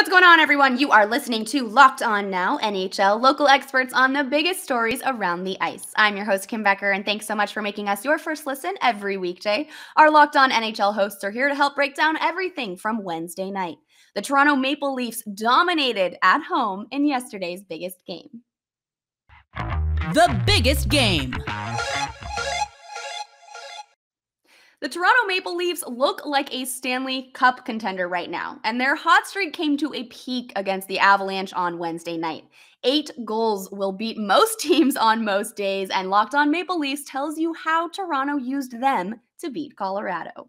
What's going on, everyone? You are listening to Locked On Now NHL, local experts on the biggest stories around the ice. I'm your host, Kim Becker, and thanks so much for making us your first listen every weekday. Our Locked On NHL hosts are here to help break down everything from Wednesday night. The Toronto Maple Leafs dominated at home in yesterday's biggest game. The biggest game. The Toronto Maple Leafs look like a Stanley Cup contender right now, and their hot streak came to a peak against the Avalanche on Wednesday night. 8 goals will beat most teams on most days, and Locked On Maple Leafs tells you how Toronto used them to beat Colorado.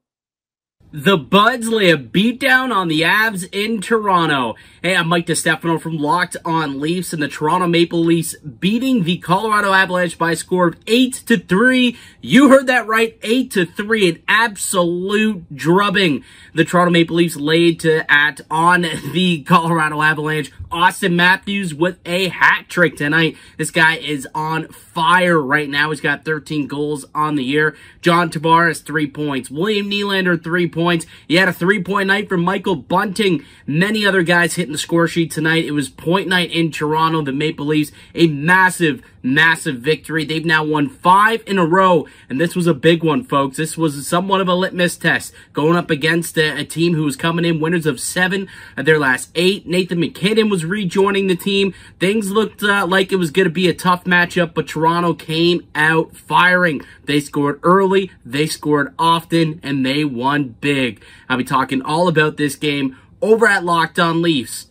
The Buds lay a beatdown on the Avs in Toronto. Hey, I'm Mike DiStefano from Locked On Leafs, and the Toronto Maple Leafs beating the Colorado Avalanche by a score of 8-3. You heard that right, 8-3, an absolute drubbing. The Toronto Maple Leafs laid to at on the Colorado Avalanche. Austin Matthews with a hat trick tonight. This guy is on fire right now. He's got 13 goals on the year. John Tavares, 3 points. William Nylander, 3 points. He had a 3-point night from Michael Bunting. Many other guys hitting the score sheet tonight. It was point night in Toronto. The Maple Leafs, a massive victory. They've now won 5 in a row, and this was a big one, folks. This was somewhat of a litmus test, going up against a team who was coming in winners of 7 of their last 8. Nathan McKinnon was rejoining the team. Things looked like it was going to be a tough matchup, but Toronto came out firing. They scored early, they scored often, and they won big. I'll be talking all about this game over at Locked On Leafs.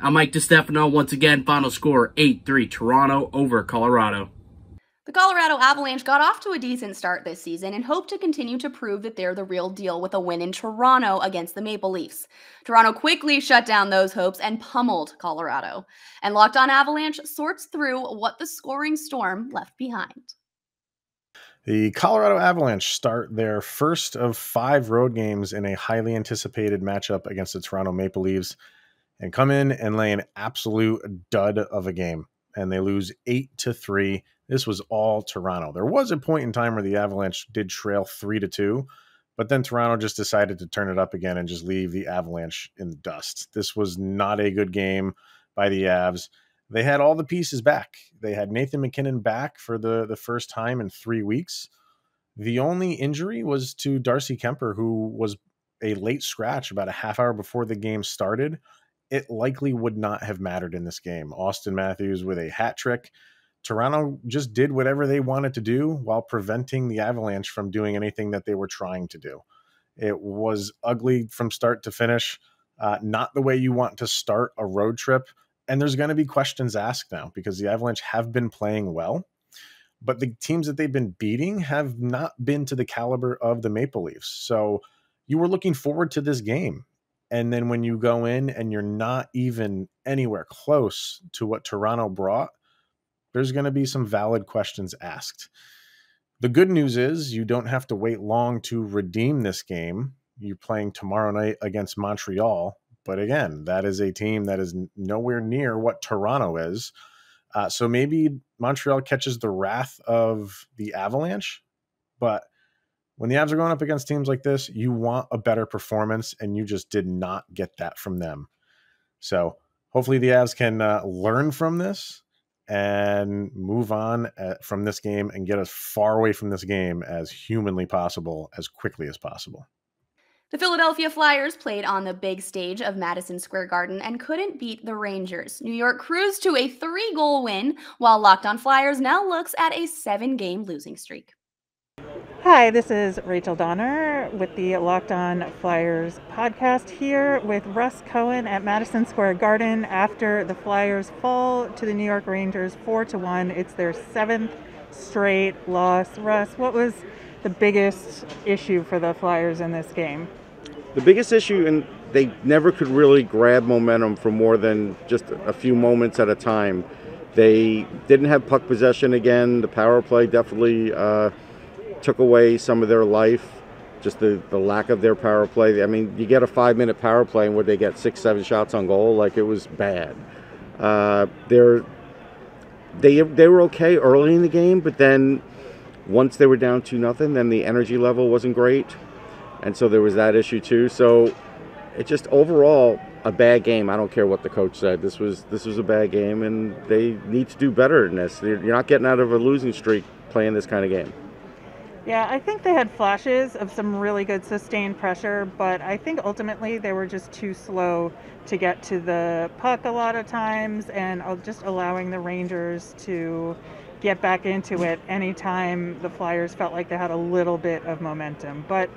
I'm Mike DiStefano. Once again, final score, 8-3, Toronto over Colorado. The Colorado Avalanche got off to a decent start this season and hope to continue to prove that they're the real deal with a win in Toronto against the Maple Leafs. Toronto quickly shut down those hopes and pummeled Colorado. And Locked On Avalanche sorts through what the scoring storm left behind. The Colorado Avalanche start their first of 5 road games in a highly anticipated matchup against the Toronto Maple Leafs, and come in and lay an absolute dud of a game, and they lose 8-3. This was all Toronto. There was a point in time where the Avalanche did trail 3-2, but then Toronto just decided to turn it up again and just leave the Avalanche in the dust. This was not a good game by the Avs. They had all the pieces back. They had Nathan McKinnon back for the first time in 3 weeks. The only injury was to Darcy Kemper, who was a late scratch about a half hour before the game started. It likely would not have mattered in this game. Austin Matthews with a hat trick. Toronto just did whatever they wanted to do while preventing the Avalanche from doing anything that they were trying to do. It was ugly from start to finish. Not the way you want to start a road trip. And there's going to be questions asked now because the Avalanche have been playing well, but the teams that they've been beating have not been to the caliber of the Maple Leafs. So you were looking forward to this game. And then when you go in and you're not even anywhere close to what Toronto brought, there's going to be some valid questions asked. The good news is you don't have to wait long to redeem this game. You're playing tomorrow night against Montreal. But again, that is a team that is nowhere near what Toronto is. So maybe Montreal catches the wrath of the Avalanche. But when the Avs are going up against teams like this, you want a better performance, and you just did not get that from them. So hopefully the Avs can learn from this and move on from this game and get as far away from this game as humanly possible, as quickly as possible. The Philadelphia Flyers played on the big stage of Madison Square Garden and couldn't beat the Rangers. New York cruised to a 3-goal win, while Locked On Flyers now looks at a 7-game losing streak. Hi, this is Rachel Donner with the Locked On Flyers podcast here with Russ Cohen at Madison Square Garden after the Flyers fall to the New York Rangers 4-1. It's their 7th straight loss. Russ, what was the biggest issue for the Flyers in this game? The biggest issue, and they never could really grab momentum for more than just a few moments at a time. They didn't have puck possession again. The power play definitely took away some of their life, just the lack of their power play. I mean, you get a 5-minute power play and would they get 6-7 shots on goal? Like, it was bad. They were okay early in the game, but then once they were down 2-0, then the energy level wasn't great. And so there was that issue too. So it just overall, a bad game. I don't care what the coach said. This was a bad game, and they need to do better than this. You're not getting out of a losing streak playing this kind of game. Yeah, I think they had flashes of some really good sustained pressure, but I think ultimately they were just too slow to get to the puck a lot of times, and just allowing the Rangers to get back into it anytime the Flyers felt like they had a little bit of momentum. But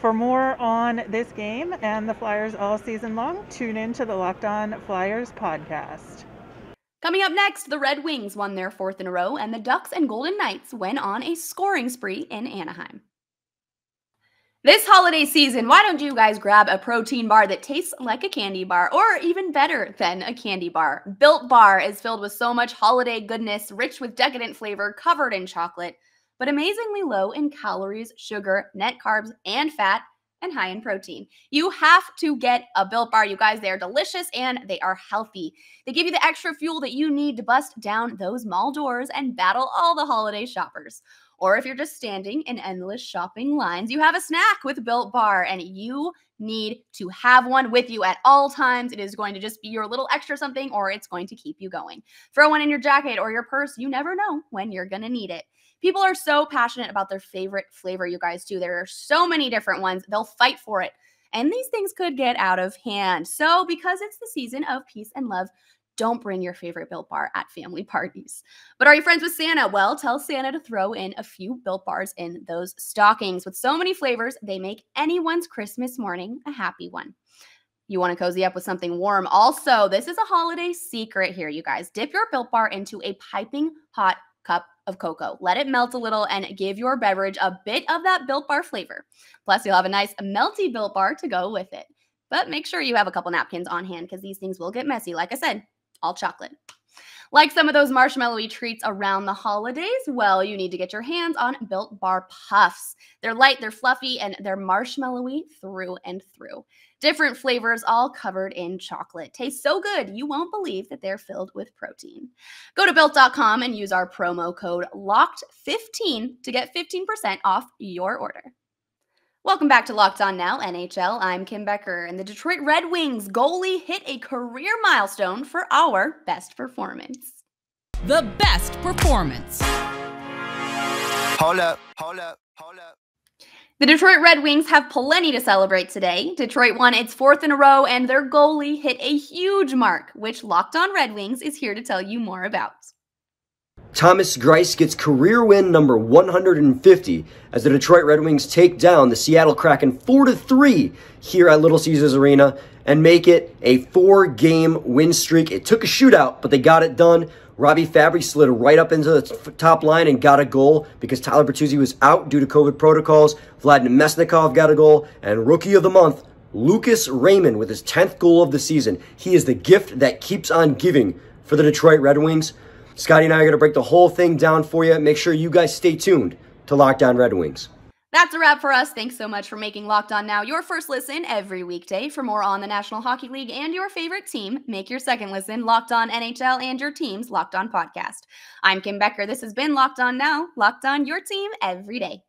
for more on this game and the Flyers all season long, tune in to the Locked On Flyers podcast. Coming up next, the Red Wings won their fourth in a row, and the Ducks and Golden Knights went on a scoring spree in Anaheim. This holiday season, why don't you guys grab a protein bar that tastes like a candy bar, or even better than a candy bar? Bilt Bar is filled with so much holiday goodness, rich with decadent flavor, covered in chocolate, but amazingly low in calories, sugar, net carbs, and fat, and high in protein. You have to get a Bilt Bar, you guys. They are delicious and they are healthy. They give you the extra fuel that you need to bust down those mall doors and battle all the holiday shoppers. Or if you're just standing in endless shopping lines, you have a snack with Bilt Bar, and you need to have one with you at all times. It is going to just be your little extra something, or it's going to keep you going. Throw one in your jacket or your purse. You never know when you're going to need it. People are so passionate about their favorite flavor, you guys, too. There are so many different ones. They'll fight for it. And these things could get out of hand. So because it's the season of peace and love, don't bring your favorite Bilt Bar at family parties. But are you friends with Santa? Well, tell Santa to throw in a few Bilt Bars in those stockings. With so many flavors, they make anyone's Christmas morning a happy one. You want to cozy up with something warm. Also, this is a holiday secret here, you guys. Dip your Bilt Bar into a piping hot cup of cocoa. Let it melt a little and give your beverage a bit of that Bilt Bar flavor. Plus, you'll have a nice melty Bilt Bar to go with it. But make sure you have a couple napkins on hand, because these things will get messy. Like I said, all chocolate. Like some of those marshmallowy treats around the holidays, well, you need to get your hands on Bilt Bar Puffs. They're light, they're fluffy, and they're marshmallowy through and through. Different flavors, all covered in chocolate. Tastes so good, you won't believe that they're filled with protein. Go to Bilt.com and use our promo code LOCKED15 to get 15% off your order. Welcome back to Locked On Now NHL. I'm Kim Becker, and the Detroit Red Wings goalie hit a career milestone for our best performance. The best performance. Hold up, hold up, hold up. The Detroit Red Wings have plenty to celebrate today. Detroit won its fourth in a row, and their goalie hit a huge mark, which Locked On Red Wings is here to tell you more about. Thomas Greiss gets career win number 150 as the Detroit Red Wings take down the Seattle Kraken 4-3 here at Little Caesars Arena and make it a 4-game win streak. It took a shootout, but they got it done. Robbie Fabry slid right up into the top line and got a goal because Tyler Bertuzzi was out due to COVID protocols. Vladimir Mesnikov got a goal, and Rookie of the Month, Lucas Raymond, with his 10th goal of the season. He is the gift that keeps on giving for the Detroit Red Wings. Scotty and I are going to break the whole thing down for you. Make sure you guys stay tuned to Locked On Red Wings. That's a wrap for us. Thanks so much for making Locked On Now your first listen every weekday. For more on the National Hockey League and your favorite team, make your second listen Locked On NHL and your team's Locked On podcast. I'm Kim Becker. This has been Locked On Now, Locked On your team every day.